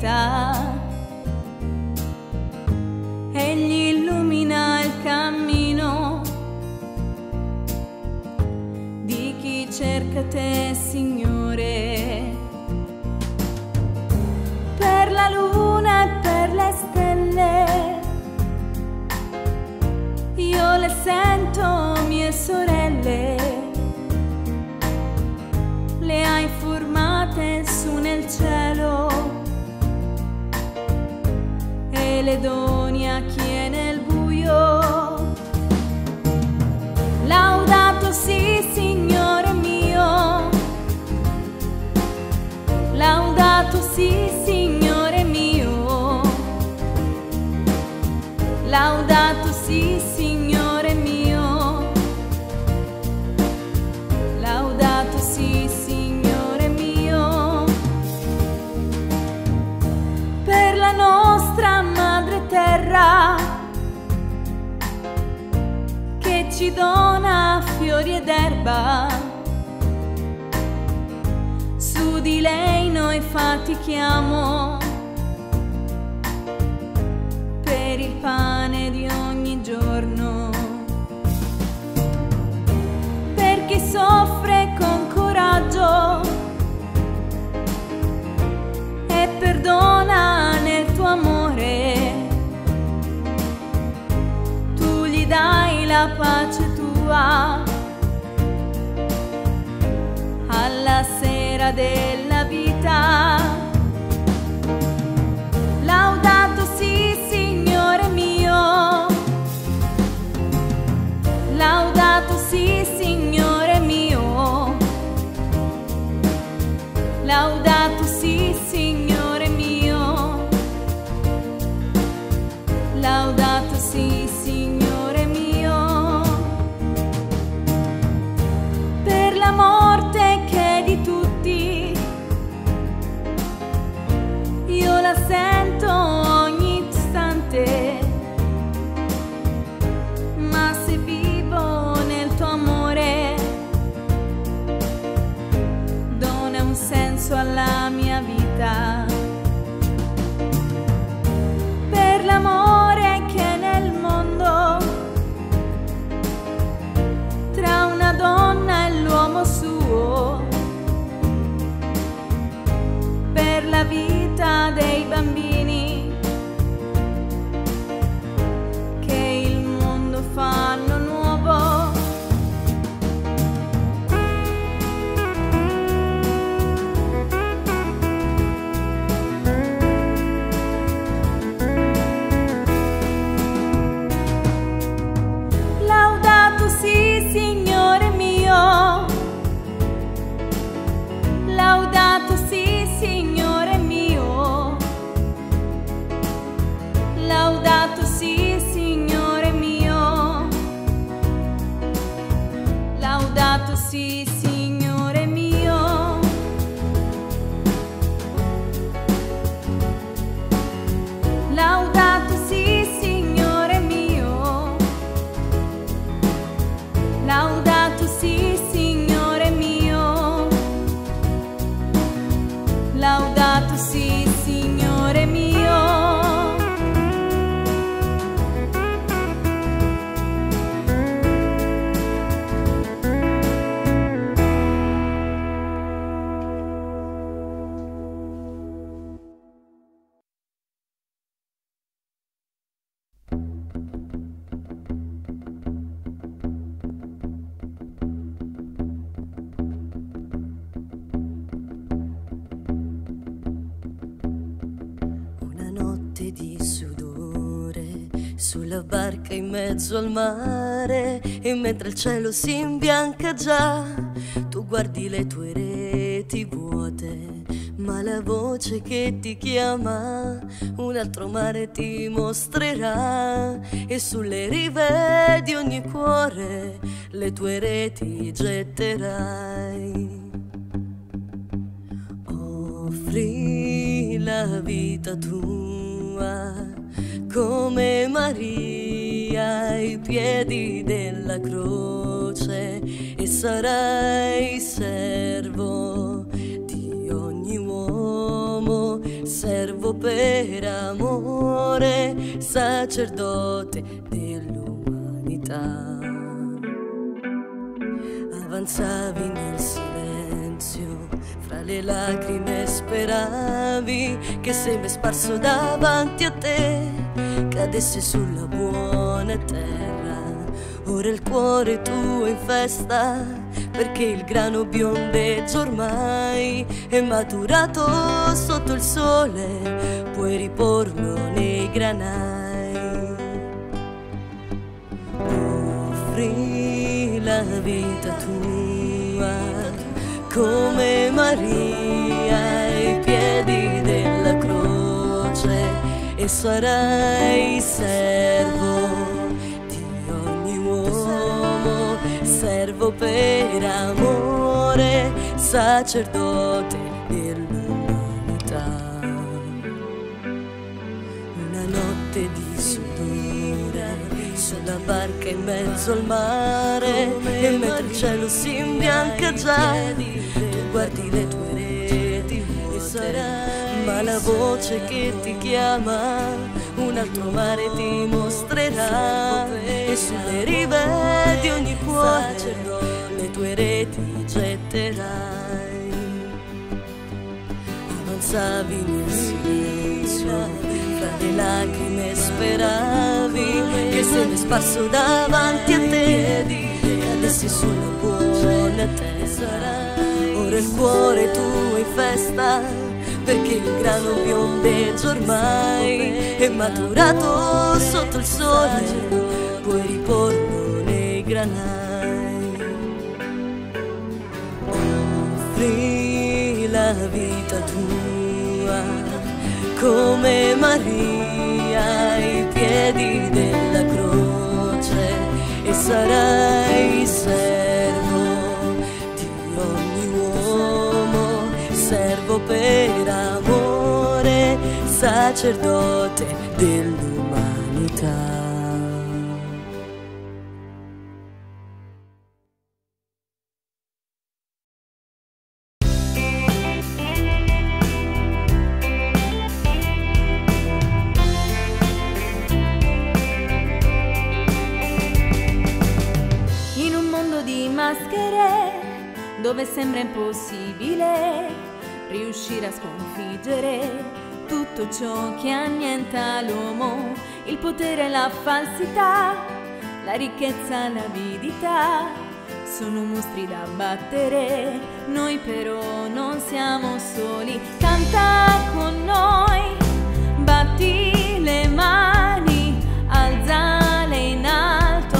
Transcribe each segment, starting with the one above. verità. Egli illumina il cammino di chi cerca te, Signore. Per la luna e per le stelle io le sento mie sorelle, le hai formate su nel cielo e le doni a chi è nel buio. Laudato sì, Signore mio, laudato sì, Signore mio, laudato sì, Signore mio, laudato sì, Signore mio. Per la nostra madre terra che ci dona fiori ed erba, su di lei noi fatichiamo per il pane di ogni giorno. Per chi soffre con coraggio e perdona nel tuo amore, tu gli dai la pace tua alla sera della vita. Laudato sì, Signore mio, laudato sì, Signore mio, laudato sì, Signore mio, laudato sì, Signore mio. Per la morte che è di tutti io la sento ogni istante, ma se vivo nel tuo amore dona un senso alla mia vita. Per l'amore che è nel mondo tra una donna e l'uomo suo, per la vita dei bambini che il mondo fanno nuovo. Laudato sì, Signore mio, laudato sì, Signore mio, laudato sì, Signore mio, laudato sì, Signore mio. Laudato sì, Signore mio, laudato sì, Signore mio, laudato sì, Signore mio. Sulla barca in mezzo al mare, e mentre il cielo si imbianca già, tu guardi le tue reti vuote, ma la voce che ti chiama un altro mare ti mostrerà, e sulle rive di ogni cuore le tue reti getterai. Offri la vita tua come Maria ai piedi della croce, e sarai servo di ogni uomo servo per amore, sacerdote dell'umanità. Avanzavi nel silenzio, fra le lacrime speravi che seme sparso davanti a te cadesse sulla buona terra. Ora il cuore tuo è in festa, perché il grano biondeggio ormai è maturato sotto il sole, puoi riporlo nei granai. Offri la vita tua come Maria ai piedi della croce e sarai servo. Servo per amore, sacerdote dell'umanità. Una notte di sudore sulla barca in mezzo al mare, e mentre il cielo si imbianca già, tu guardi le tue reti vuote, ma la voce che ti chiama un altro mare ti mostrerà, e sulle rive di ogni cuore le tue reti getterai. Avanzavi nel silenzio, tra le lacrime speravi che seme sparso davanti a te cadessi sulla buona terra. Ora il cuore tuo in festa, perché il grano biondeggio ormai è maturato sotto il sole, puoi riporlo nei granai. Offri la vita tua come Maria ai piedi della croce e sarai servo di ogni uomo, servo per amore, sacerdote dell'umanità. In un mondo di maschere dove sembra impossibile riuscire a sconfiggere tutto ciò che annienta l'uomo, il potere, la falsità, la ricchezza, l'avidità, sono mostri da battere, noi però non siamo soli, canta con noi, batti le mani, alzale in alto,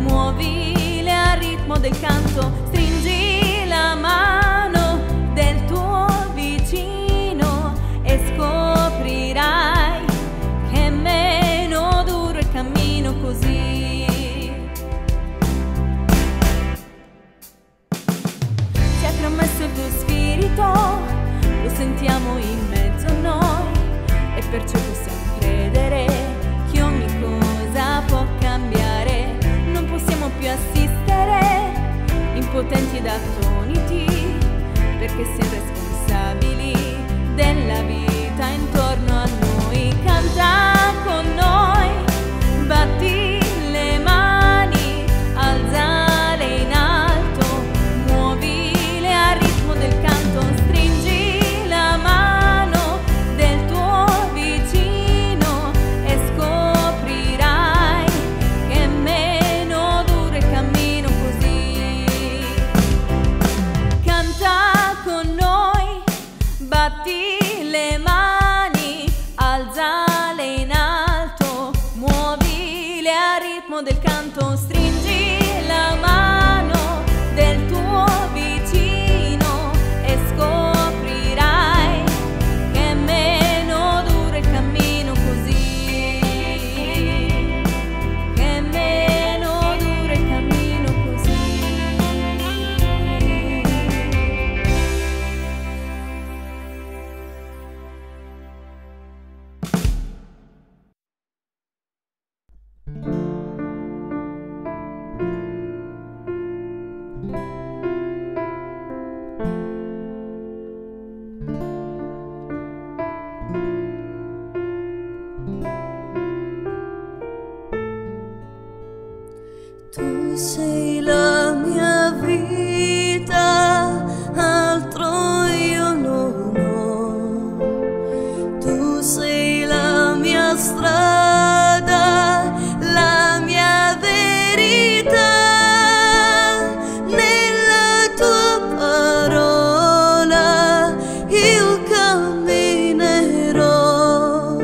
muovile al ritmo del canto, stringi la mano e scoprirai che è meno duro il cammino così. Ci ha promesso il tuo spirito, lo sentiamo in mezzo a noi, e perciò possiamo credere che ogni cosa può cambiare. Non possiamo più assistere impotenti ed attoniti, perché siamo responsabili della vita intorno a noi. Canta con noi, batti le mani, alzale in alto, muovile al ritmo del canto, stringi la mano del tuo vicino e scoprirai che è meno duro il cammino così. Canta con noi, batti le mani, alzale in alto, muovile al ritmo del canto, stringi la mano del tuo vicino e scoprirai che è meno duro il cammino così, che è meno duro il cammino così. Tu sei la mia vita, altro io non ho. Tu sei la mia strada, la mia verità. Nella tua parola io camminerò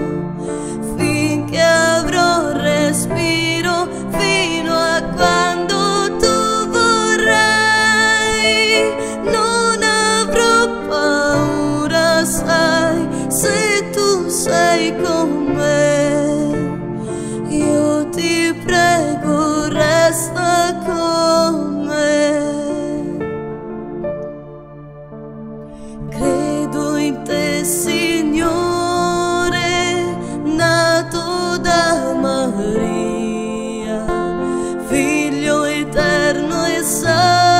finché avrò respiro, fino a quando sei con me. Io ti prego, resta con me. Credo in te, Signore, nato da Maria, Figlio eterno e santo.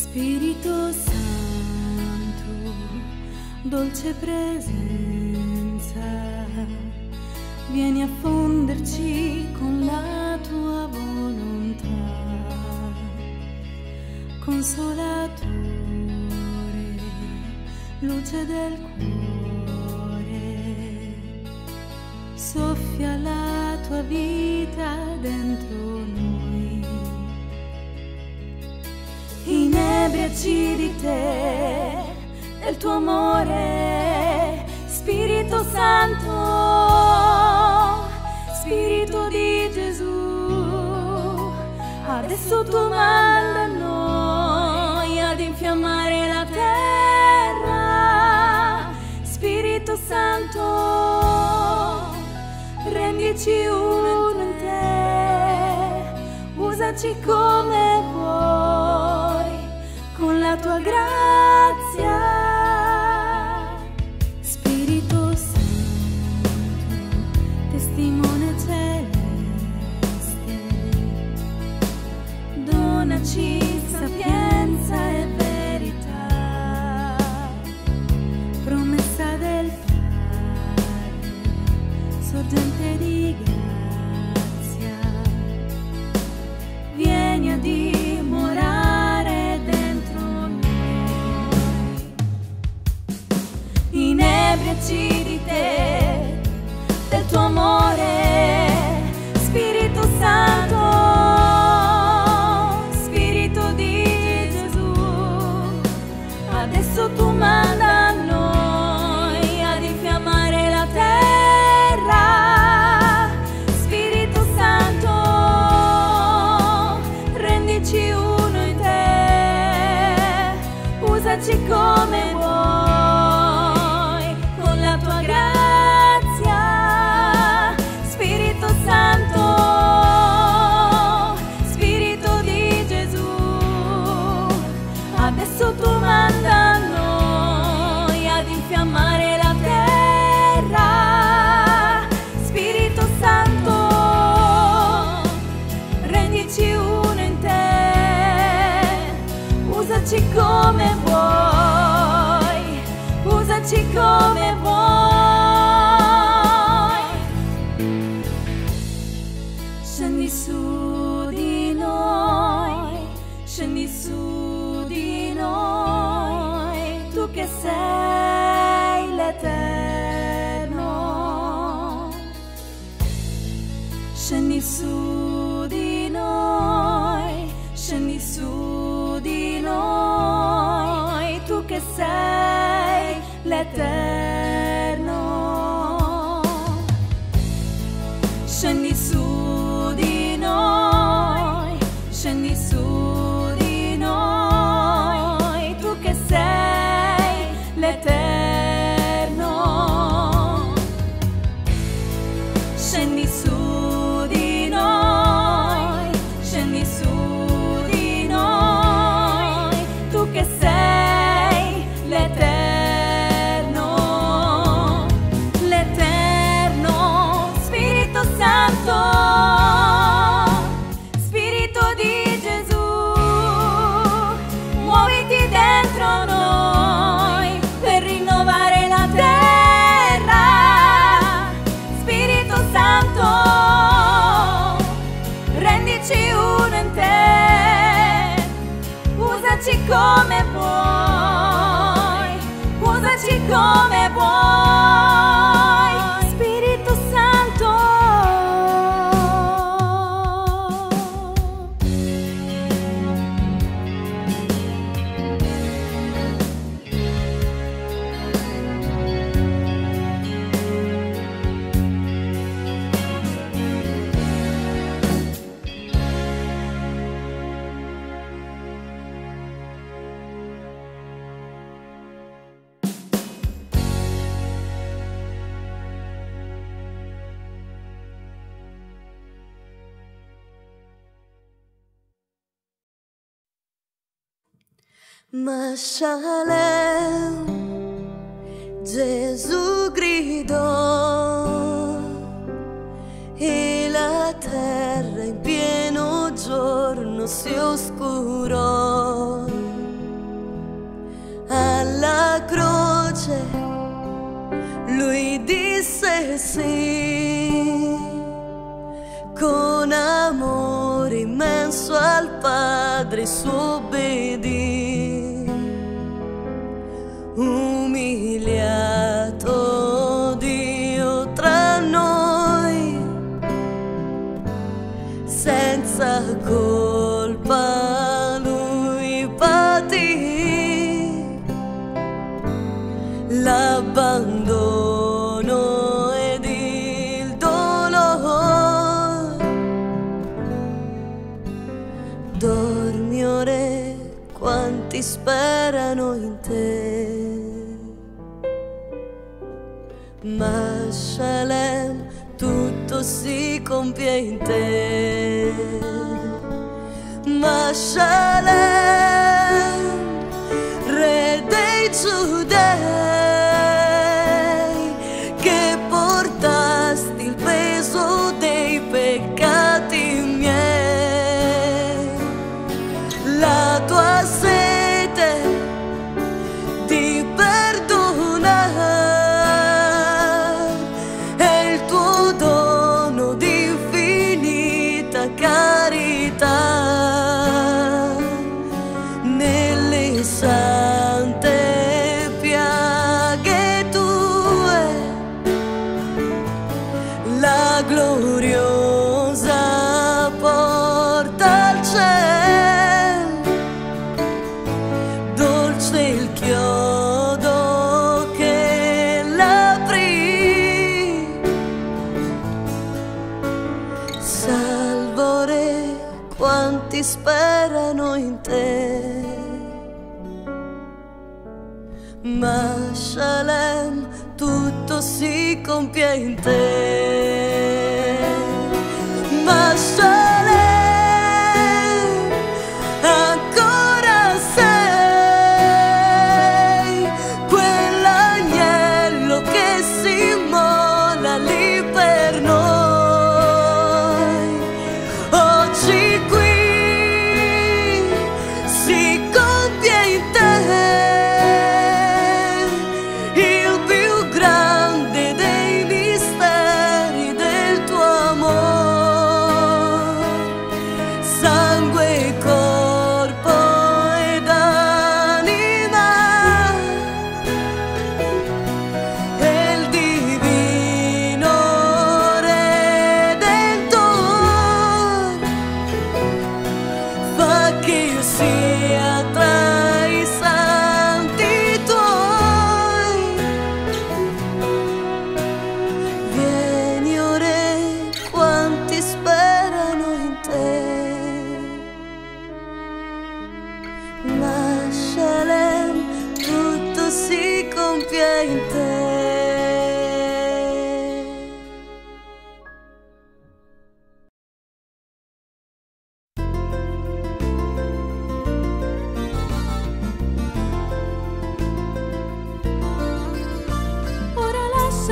Spirito Santo, dolce presenza, vieni a fonderci con la tua volontà. Consolatore, luce del cuore, soffia la tua vita dentro noi. Inebriaci di te, del tuo amore, Spirito Santo, Spirito di Gesù. Adesso tu manda noi ad infiammare la terra. Spirito Santo, rendici uno in te, usaci come vuoi. Con la tua grazia, Spirito Santo, testimoniamo Simone celeste, donaci sapienza e verità, promessa del fare, sorgente di grazia, vieni a dimorare dentro noi, inebriaci di te, del tuo amore, Spirito Santo, Spirito di Gesù, adesso tu manda a noi ad infiammare la terra, Spirito Santo, rendici uno in te, usaci come vuoi, con la tua grazia. Adesso tu manda a noi ad infiammare la terra, Spirito Santo, rendici uno in te, usaci come vuoi, usaci come vuoi. Scendi su di noi, scendi su di noi, tu che sei l'Eterno, scendi su di noi, scendi su di noi, tu che sei l'Eterno, scendi su di noi, scendi su. L'Eterno, scendi su di noi, scendi su di noi, tu che sei l'Eterno, l'Eterno, Spirito Santo, Spirito di Gesù, muoviti dentro noi. Usaci come vuoi, usaci come vuoi, Spirito Santo. M'Shalem, Gesù gridò e la terra in pieno giorno si oscurò. Alla croce lui disse sì, con amore immenso al Padre suo obbedì. Umiliato Dio tra noi, senza colpa lui patì l'abbandono ed il dolore. Dormi, o Re, quanti sperano in te. M'Shalem, tutto si compie in te. M'Shalem, Re dei Giudei, che portasti il peso la gloriosa porta al cielo, dolce il chiodo che l'aprì, salvo Re quanti sperano in te. M'Shalem, tutto si compie in te. M'Shalem, ancora sei quell'agnello che si mola lì per noi. Oggi qui si compie in te che sia tra i santi tuoi. Vieni, o Re, quanti sperano in te. M'Shalem, tutto si compie in te.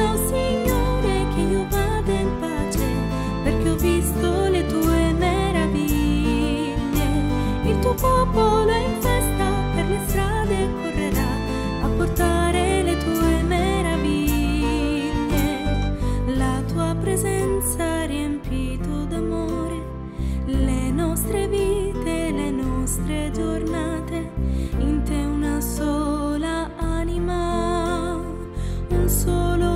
Signore, che io vada in pace, perché ho visto le tue meraviglie. Il tuo popolo in festa per le strade correrà a portare le tue meraviglie. La tua presenza ha riempito d'amore le nostre vite, le nostre giornate. In te una sola anima, un solo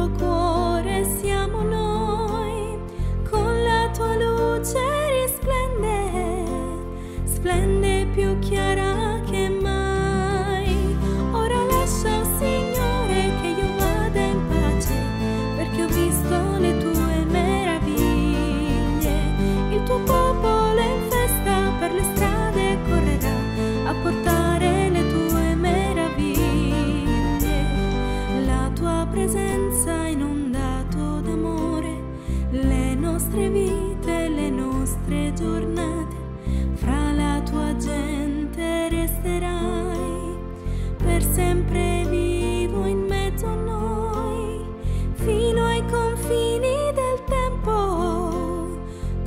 splende più chiara che mai. Ora lascia, o Signore, che io vada in pace, perché ho visto le tue meraviglie. Il tuo popolo in festa per le strade correrà a portare le tue meraviglie. La tua presenza ha inondato d'amore le nostre vite, le nostre giornate. Fra la tua gente resterai per sempre vivo in mezzo a noi, fino ai confini del tempo,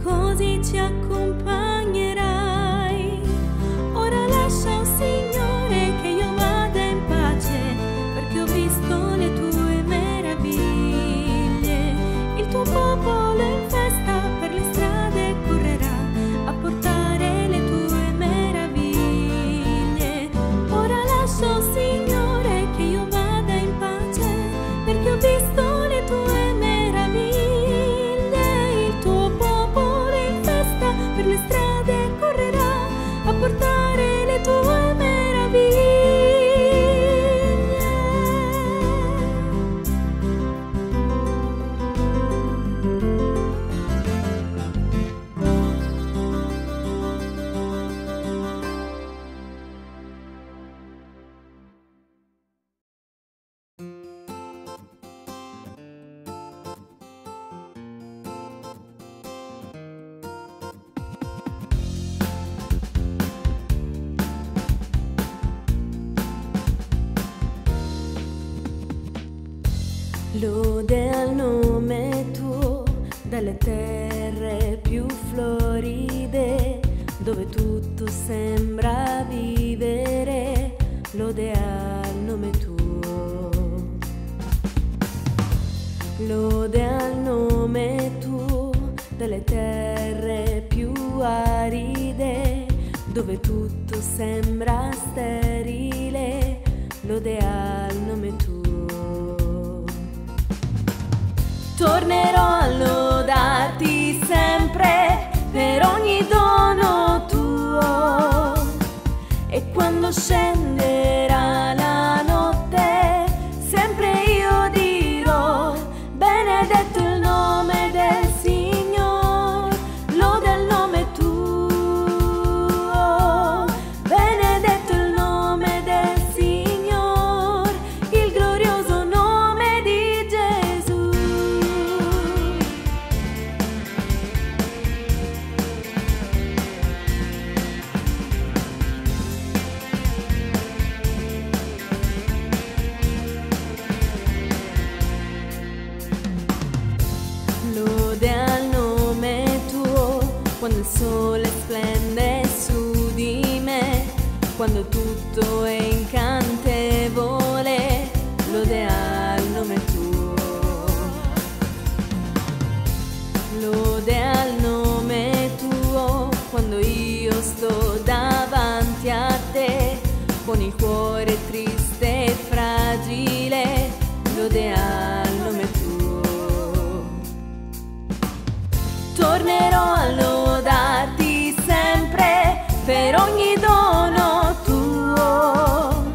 così ci accompagnerai. Ora lascia, o Signore, che io vada in pace, perché ho visto le tue meraviglie. Il tuo popolo in festa per le strade correrà a portare lode al nome tuo dalle terre più floride, dove tutto sembra vivere, lode al nome tuo. Lode al nome tuo dalle terre più aride, dove tutto sembra sterile, lode al nome tuo. Tornerò a lodare. scenderà la notte, sempre io dirò benedetto il nome del Signor, loda il nome tuo, benedetto il nome del Signor, il glorioso nome di Gesù. Lode al nome tuo, quando il sole splende su di me, quando tutto è incantevole, lode al nome tuo. Lode al nome tuo, quando io sto davanti a te, con il cuore triste e fragile, lode al nome tuo. Tornerò a lodarti sempre per ogni dono tuo,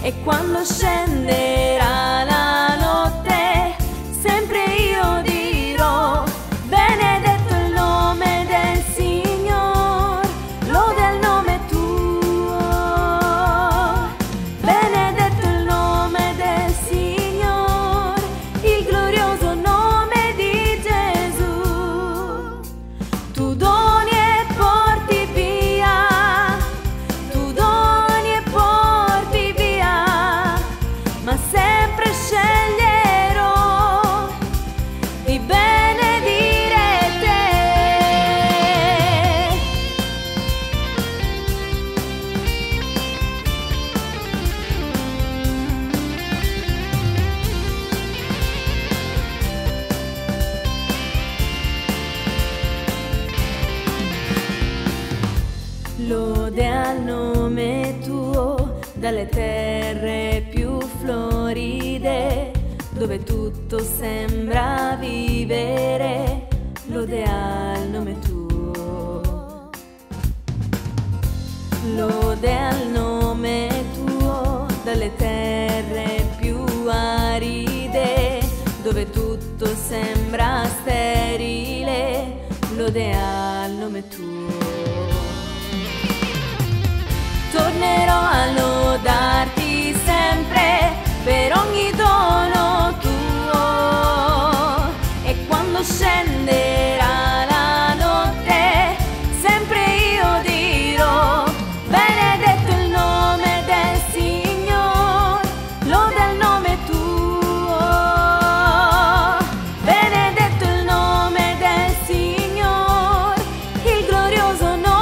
e quando scenderà la notte, sempre io dirò benedetto il nome del Signor, loda il nome tuo, benedetto il nome del Signor, il glorioso nome. Tu doni e porti via, tu doni e porti via, ma sempre sceglierò di benedire te. Lode al nome tuo, dalle terre più floride, dove tutto sembra vivere, lode al nome tuo. Lode al nome tuo, dalle terre più aride, dove tutto sembra sterile, lode al nome tuo. Tornerò a lodarti sempre per ogni dono tuo, e quando scenderà la notte, sempre io dirò benedetto il nome del Signor, loda il nome tuo, benedetto il nome del Signor, il glorioso nome.